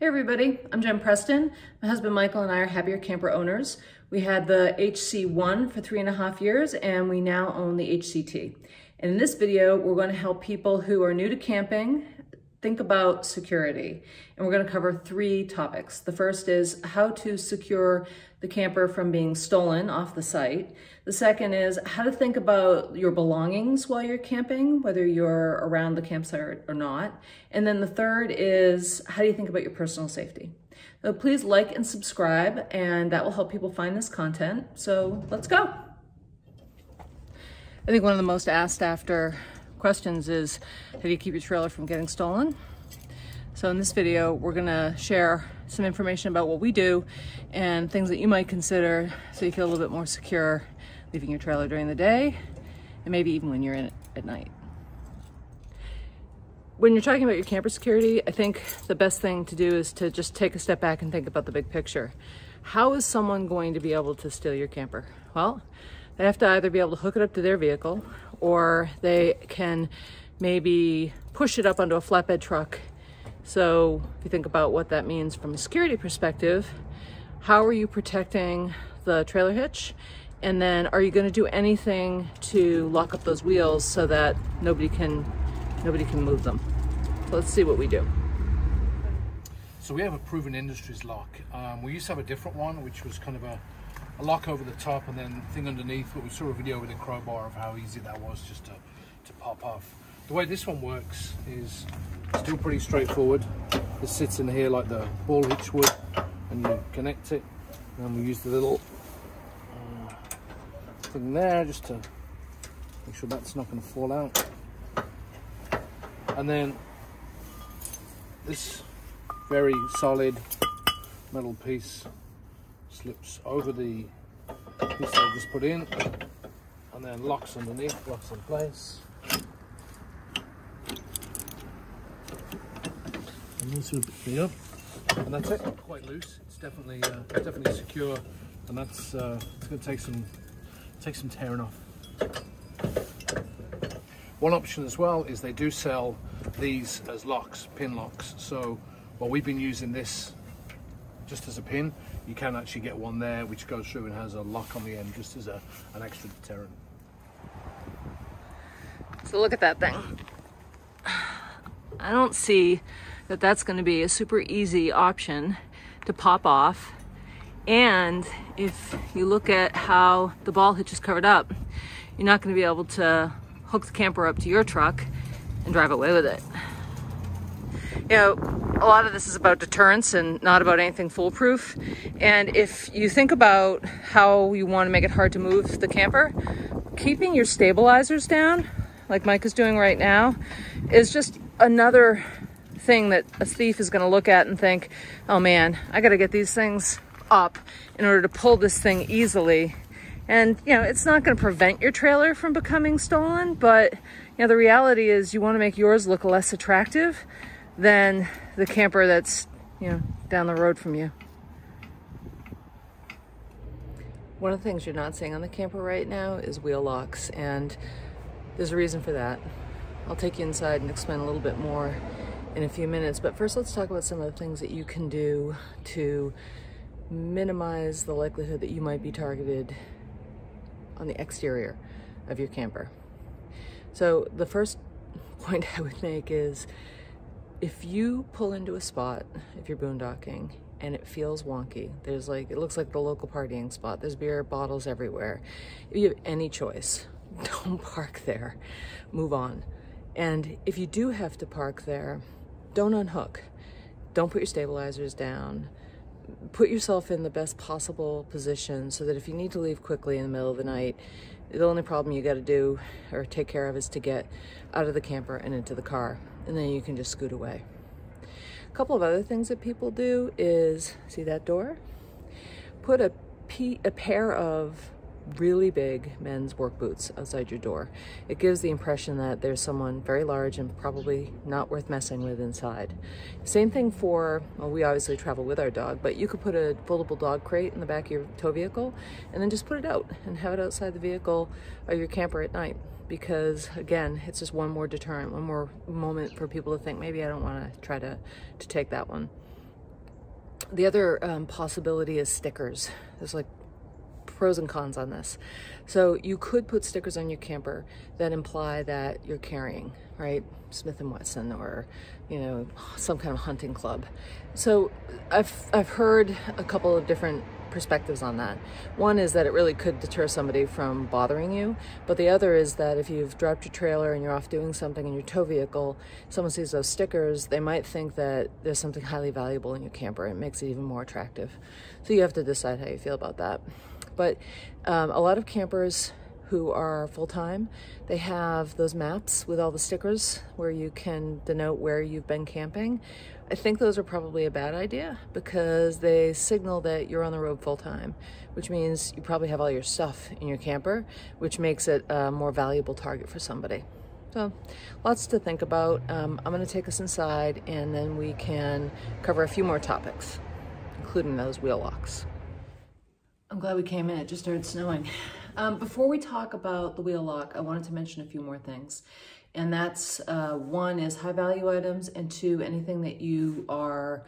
Hey everybody, I'm Jen Preston. My husband Michael and I are happier camper owners. We had the HC1 for 3.5 years and we now own the HCT. And in this video, we're going to help people who are new to camping think about security. And we're going to cover 3 topics. The first is how to secure the camper from being stolen off the site. The second is how to think about your belongings while you're camping, whether you're around the campsite or not. And then the third is how do you think about your personal safety? So please like and subscribe, and that will help people find this content. So let's go. I think one of the most asked after questions is how do you keep your trailer from getting stolen? So in this video, we're gonna share some information about what we do and things that you might consider so you feel a little bit more secure leaving your trailer during the day and maybe even when you're in it at night. When you're talking about your camper security, I think the best thing to do is to just take a step back and think about the big picture. How is someone going to be able to steal your camper? Well, they have to either be able to hook it up to their vehicle, or they can maybe push it up onto a flatbed truck. So if you think about what that means from a security perspective, how are you protecting the trailer hitch? And then are you going to do anything to lock up those wheels so that nobody can move them? So let's see what we do. So we have a Proven Industries lock. We used to have a different one, which was kind of a lock over the top and then thing underneath, but we saw a video with a crowbar of how easy that was just to pop off. The way this one works is still pretty straightforward. It sits in here like the ball hitch would, and you connect it, and we use the little thing there just to make sure that's not going to fall out. And then this very solid metal piece slips over the piece I just put in, and then locks underneath, locks in place. And this will be up, and that's it. Quite loose. It's definitely secure, and that's it's going to take some tearing off. One option as well is they do sell these as locks, pin locks. So while we've been using this just as a pin, you can actually get one there which goes through and has a lock on the end just as an extra deterrent. So look at that thing. I don't see that that's going to be a super easy option to pop off. And if you look at how the ball hitch is covered up, you're not going to be able to hook the camper up to your truck and drive away with it. You know, a lot of this is about deterrence and not about anything foolproof. And if you think about how you want to make it hard to move the camper, keeping your stabilizers down, like Mike is doing right now, is just another thing that a thief is going to look at and think, oh man, I got to get these things up in order to pull this thing easily. And you know, it's not going to prevent your trailer from becoming stolen, but you know, the reality is you want to make yours look less attractive than the camper that's, you know, down the road from you. One of the things you're not seeing on the camper right now is wheel locks, and there's a reason for that. I'll take you inside and explain a little bit more in a few minutes, but first let's talk about some of the things that you can do to minimize the likelihood that you might be targeted on the exterior of your camper. So the first point I would make is, if you pull into a spot, if you're boondocking, and it feels wonky, there's like, it looks like the local partying spot, there's beer bottles everywhere. If you have any choice, don't park there, move on. And if you do have to park there, don't unhook. Don't put your stabilizers down. Put yourself in the best possible position so that if you need to leave quickly in the middle of the night, the only problem you got to do or take care of is to get out of the camper and into the car, and then you can just scoot away. A couple of other things that people do is, see that door? Put a pair of really big men's work boots outside your door. It gives the impression that there's someone very large and probably not worth messing with inside. Same thing for, well, we obviously travel with our dog, but you could put a foldable dog crate in the back of your tow vehicle and then just put it out and have it outside the vehicle or your camper at night, because again, it's just one more deterrent, one more moment for people to think, maybe I don't want to try to take that one. The other possibility is stickers. There's like pros and cons on this. So you could put stickers on your camper that imply that you're carrying, right? Smith and Wesson or, you know, some kind of hunting club. So I've heard a couple of different perspectives on that. One is that it really could deter somebody from bothering you, but the other is that if you've dropped your trailer and you're off doing something in your tow vehicle, someone sees those stickers, they might think that there's something highly valuable in your camper. It makes it even more attractive. So you have to decide how you feel about that. But a lot of campers who are full-time, they have those maps with all the stickers where you can denote where you've been camping. I think those are probably a bad idea because they signal that you're on the road full-time, which means you probably have all your stuff in your camper, which makes it a more valuable target for somebody. So lots to think about. I'm gonna take us inside and then we can cover a few more topics, including those wheel locks. I'm glad we came in, it just started snowing. Before we talk about the wheel lock, I wanted to mention a few more things. And that's, one is high value items, and two, anything that you are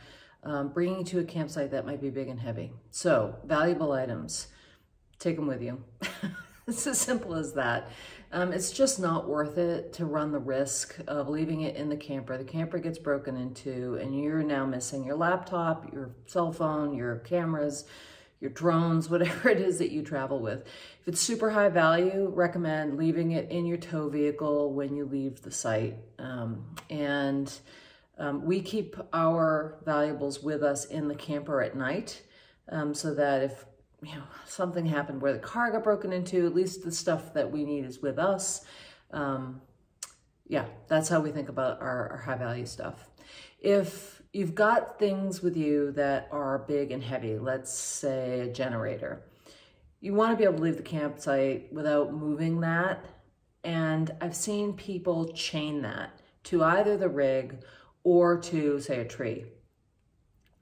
bringing to a campsite that might be big and heavy. So valuable items, take them with you. It's as simple as that. It's just not worth it to run the risk of leaving it in the camper. The camper gets broken into and you're now missing your laptop, your cell phone, your cameras, your drones, whatever it is that you travel with. If it's super high value, recommend leaving it in your tow vehicle when you leave the site. We keep our valuables with us in the camper at night so that if something happened where the car got broken into, at least the stuff that we need is with us. Yeah, that's how we think about our high value stuff. If you've got things with you that are big and heavy, let's say a generator, you want to be able to leave the campsite without moving that. And I've seen people chain that to either the rig or to, say, a tree.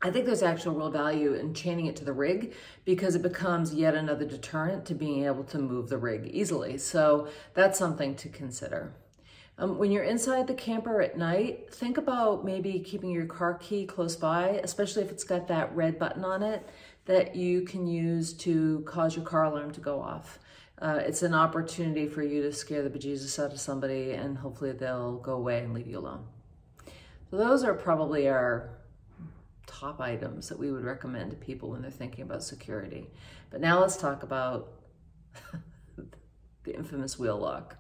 I think there's actual real value in chaining it to the rig because it becomes yet another deterrent to being able to move the rig easily. So that's something to consider. When you're inside the camper at night, think about maybe keeping your car key close by, especially if it's got that red button on it that you can use to cause your car alarm to go off. It's an opportunity for you to scare the bejesus out of somebody and hopefully they'll go away and leave you alone. So those are probably our top items that we would recommend to people when they're thinking about security. But now let's talk about the infamous wheel lock.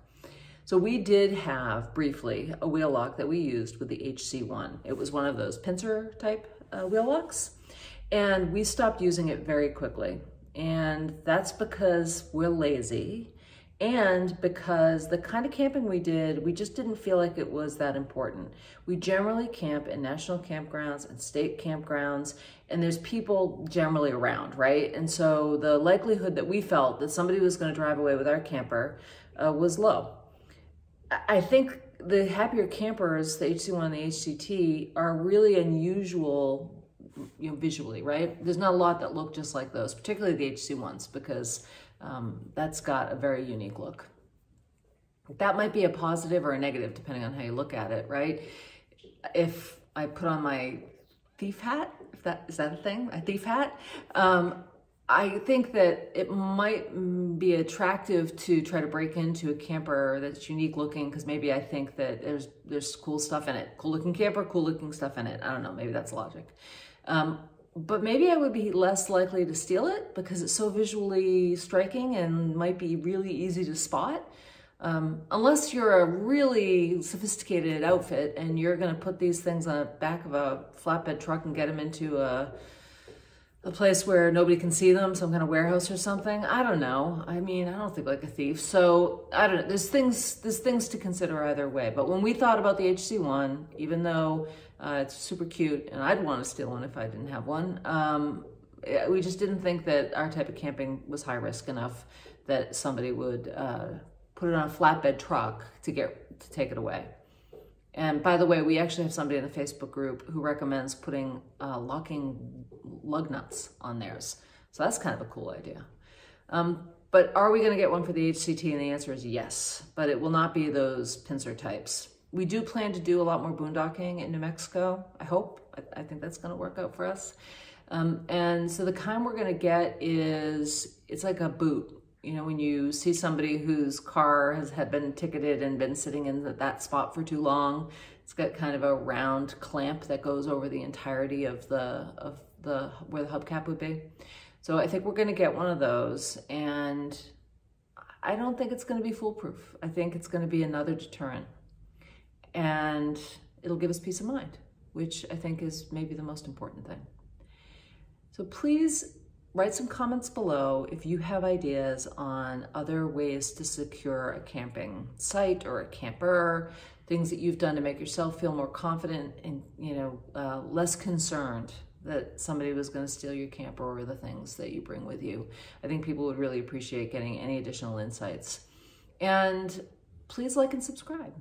So we did have, briefly, a wheel lock that we used with the HC1. It was one of those pincer type wheel locks, and we stopped using it very quickly. And that's because we're lazy and because the kind of camping we did, we just didn't feel like it was that important. We generally camp in national campgrounds and state campgrounds, and there's people generally around, right? And so the likelihood that we felt that somebody was gonna drive away with our camper was low. I think the happier campers, the HC1 and the HCT, are really unusual visually, right? There's not a lot that look just like those, particularly the HC1s, because that's got a very unique look. That might be a positive or a negative, depending on how you look at it, right? If I put on my thief hat, if that, is that a thing, a thief hat? I think that it might be attractive to try to break into a camper that's unique looking because maybe I think that there's cool stuff in it. Cool looking camper, cool looking stuff in it. I don't know, maybe that's logic. But maybe I would be less likely to steal it because it's so visually striking and might be really easy to spot. Unless you're a really sophisticated outfit and you're gonna put these things on the back of a flatbed truck and get them into a place where nobody can see them, some kind of warehouse or something. I don't know. I mean, I don't think like a thief. So I don't know. There's things to consider either way. But when we thought about the HC1, even though it's super cute and I'd want to steal one if I didn't have one, we just didn't think that our type of camping was high risk enough that somebody would put it on a flatbed truck to take it away. And by the way, we actually have somebody in the Facebook group who recommends putting locking lug nuts on theirs. So that's kind of a cool idea. But are we gonna get one for the HCT? And the answer is yes, but it will not be those pincer types. We do plan to do a lot more boondocking in New Mexico, I hope. I think that's gonna work out for us. And so the kind we're gonna get is, it's like a boot. You know, when you see somebody whose car had been ticketed and been sitting in that spot for too long, it's got kind of a round clamp that goes over the entirety of the where the hubcap would be. So I think we're gonna get one of those, and I don't think it's gonna be foolproof. I think it's gonna be another deterrent, and it'll give us peace of mind, which I think is maybe the most important thing. So please write some comments below if you have ideas on other ways to secure a camping site or a camper, things that you've done to make yourself feel more confident and, you know, less concerned that somebody was going to steal your camper or the things that you bring with you. I think people would really appreciate getting any additional insights. And please like and subscribe.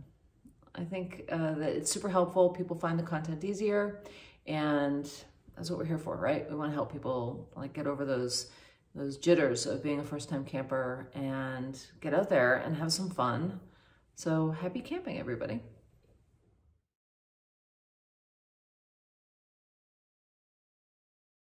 I think that it's super helpful. People find the content easier, and that's what we're here for, right? We want to help people like get over those jitters of being a first-time camper and get out there and have some fun. So happy camping, everybody.